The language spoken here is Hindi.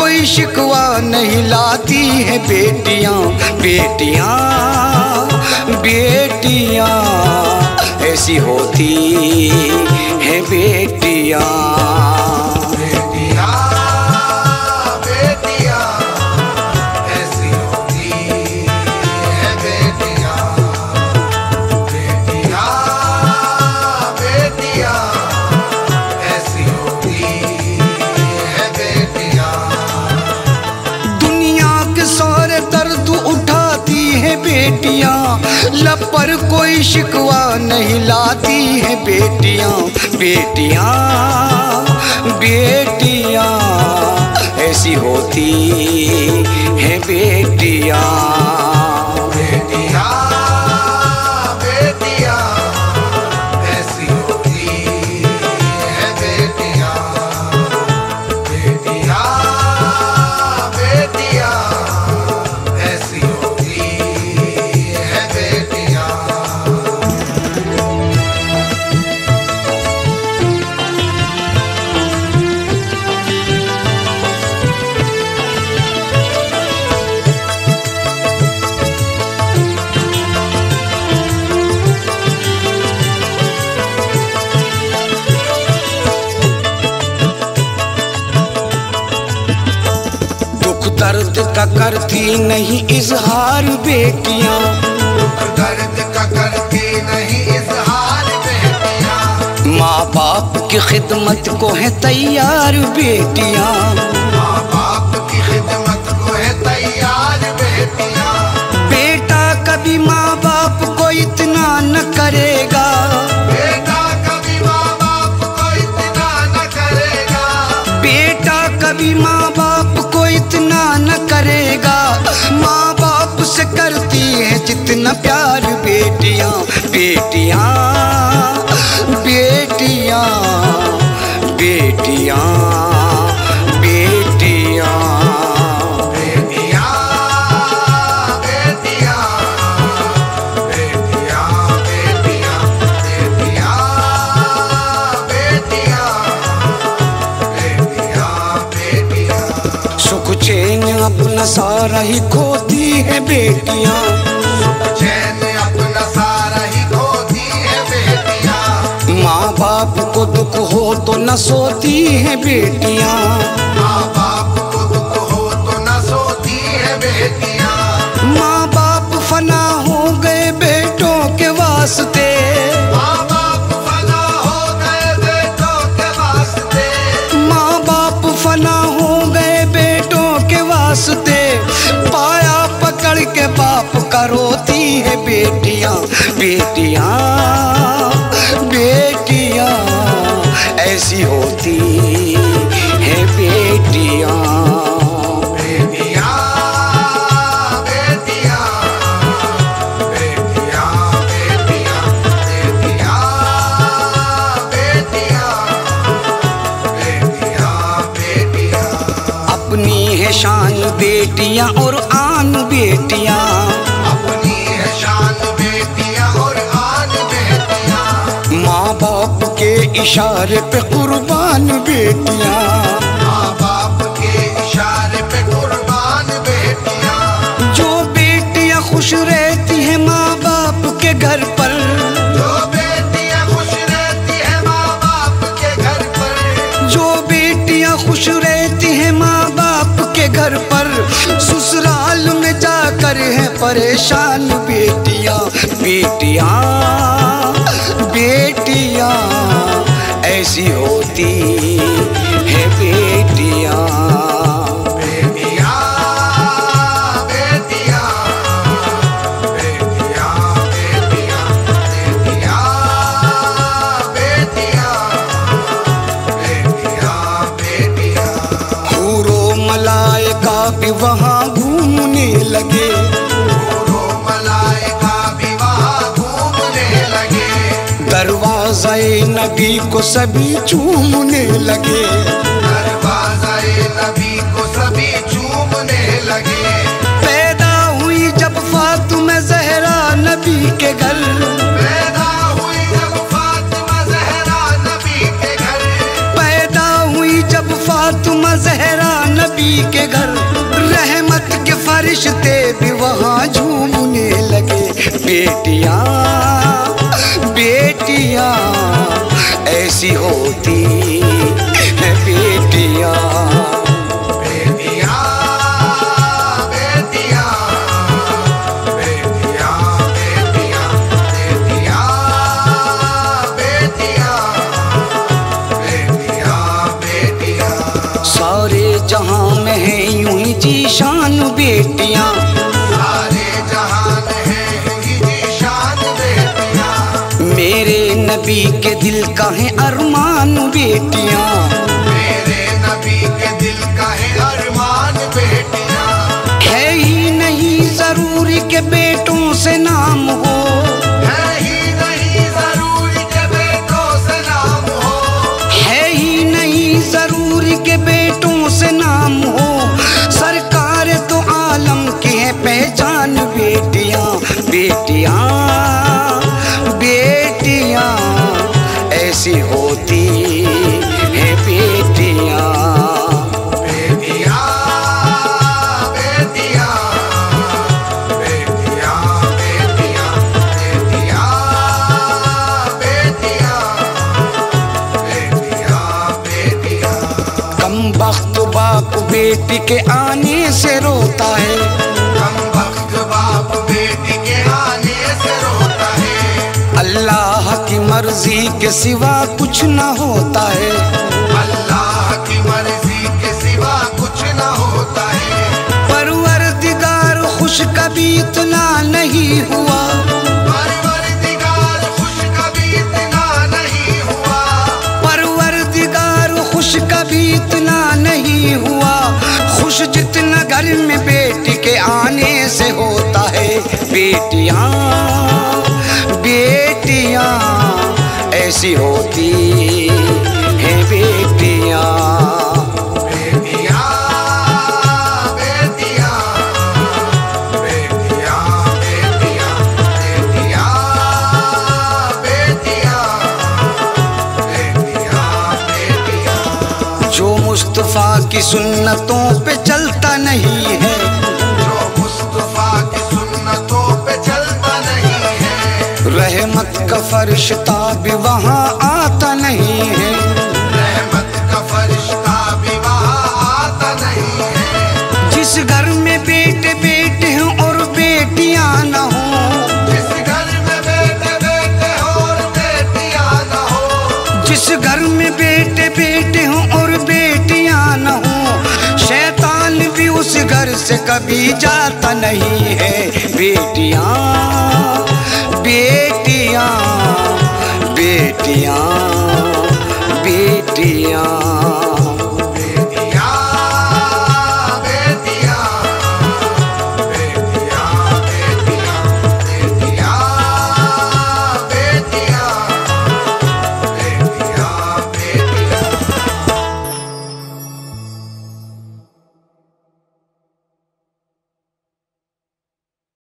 कोई शिकवा नहीं लाती हैं बेटियां बेटियां बेटियां ऐसी होती हैं बेटियां। लब पर कोई शिकवा नहीं लाती हैं बेटियां बेटियां बेटियां ऐसी होती हैं बेटियां। दर्द का करती नहीं इजहार बेटियां दर्द का करती नहीं इजहार बेटियां। माँ बाप की खिदमत को है तैयार बेटियां माँ बाप की खिदमत को है तैयार बेटियां। बेटा कभी माँ बाप को इतना न करेगा बेटा कभी माँ बाप को इतना न करेगा। बेटा कभी माँ बाप इतना न करेगा। माँ बाप से करती है जितना प्यार बेटियाँ बेटियाँ बेटियाँ बेटियाँ बेटियाँ बेटियाँ बेटियाँ बेटियाँ बेटियाँ बेटियाँ बेटियाँ बेटियाँ बेटियाँ। चैन अपना सारा ही खोती है बेटियां चैन अपना सारा ही खोती है बेटियां। माँ बाप को दुख हो तो न सोती है बेटियां माँ बाप को दुख हो तो न सोती है बेटियां। माँ बाप फना हो गए बेटों के वास्ते माँ बाप फना हो गए बेटों के वास्ते। माँ बाप फना हो गए बेटों के वास्ते पाया पकड़ के बाप का रोती है बेटियां बेटियां बेटियां ऐसी होती हैं बेटियां। शान बेटियां और आन बेटियां अपनी है शान बेटियां और आन बेटियां। माँ बाप के इशारे पे कुर्बान बेटियां माँ बाप के इशारे पे कुर्बान बेटियां। जो बेटियां खुश रहती हैं माँ बाप के घर पर जो बेटियां खुश रहती हैं माँ बाप के घर पर। जो बेटियां खुश रहती हैं माँ घर पर ससुराल में जाकर है परेशान बेटियां बेटियां बेटियां ऐसी होती है बेटियां। भी वहाँ घूमने लगे भूरो मलाइका भी वहाँ घूमने लगे। दरवाज़ाए नबी को सभी चूमने लगे दरवाज़ाए नबी को सभी चूमने लगे। पैदा हुई जब फातिमा ज़हरा नबी के घर पैदा हुई जब फातिमा ज़हरा नबी के घर। पैदा हुई जब फातिमा ज़हरा नबी के के घर रहमत के फरिश्ते भी वहाँ झूमने लगे। बेटियाँ बेटियाँ ऐसी होती हैं बेटियाँ। शान बेटियाँ सारे जहान हैं जी शान बेटियाँ। मेरे नबी के दिल का है अरमान बेटियाँ। मेरे नबी के दिल का है अरमान बेटियाँ। है ही नहीं जरूरी के बेटों से नाम हो। है ही नहीं जरूरी के बेटों से नाम हो। है ही नहीं जरूरी के बेटों से नाम हो। पहचान बेटियाँ बेटियाँ बेटियाँ ऐसी होती हैं बेटियाँ। बेटियाँ बेटियाँ बेटियाँ बेटियाँ बेटियाँ बेटियाँ बेटियाँ। कमबख्त बाप बेटी के आने से रोता है। मर्जी के सिवा कुछ न होता है। अल्लाह की मर्जी के सिवा कुछ न होता है। परवरदिगार खुश कभी इतना नहीं हुआ। परवरदिगार खुश कभी इतना नहीं हुआ। परवरदिगार खुश कभी इतना नहीं हुआ। खुश जितना घर में बेटी के आने से होता है। बेटियाँ बेटियाँ ऐसी होती हैं बेटियाँ। बेटियाँ बेटियाँ बेटियाँ बेटियाँ बेटियाँ बेटियाँ बेटियाँ बेटियाँ। जो मुस्तफ़ा की सुन्नतों पे चलता नहीं है। रहमत का फरिश्ता भी वहाँ आता नहीं है। रहमत का फरिश्ता भी वहाँ आता नहीं है। जिस घर में बेटे बेटे हों और बेटियाँ न हों। जिस घर में बेटे बेटे हों और बेटियाँ न हों। जिस घर में बेटे बेटे हों और बेटियाँ न हों। शैतान भी उस घर से कभी जाता नहीं है। बेटियाँ बेटियाँ बेटियाँ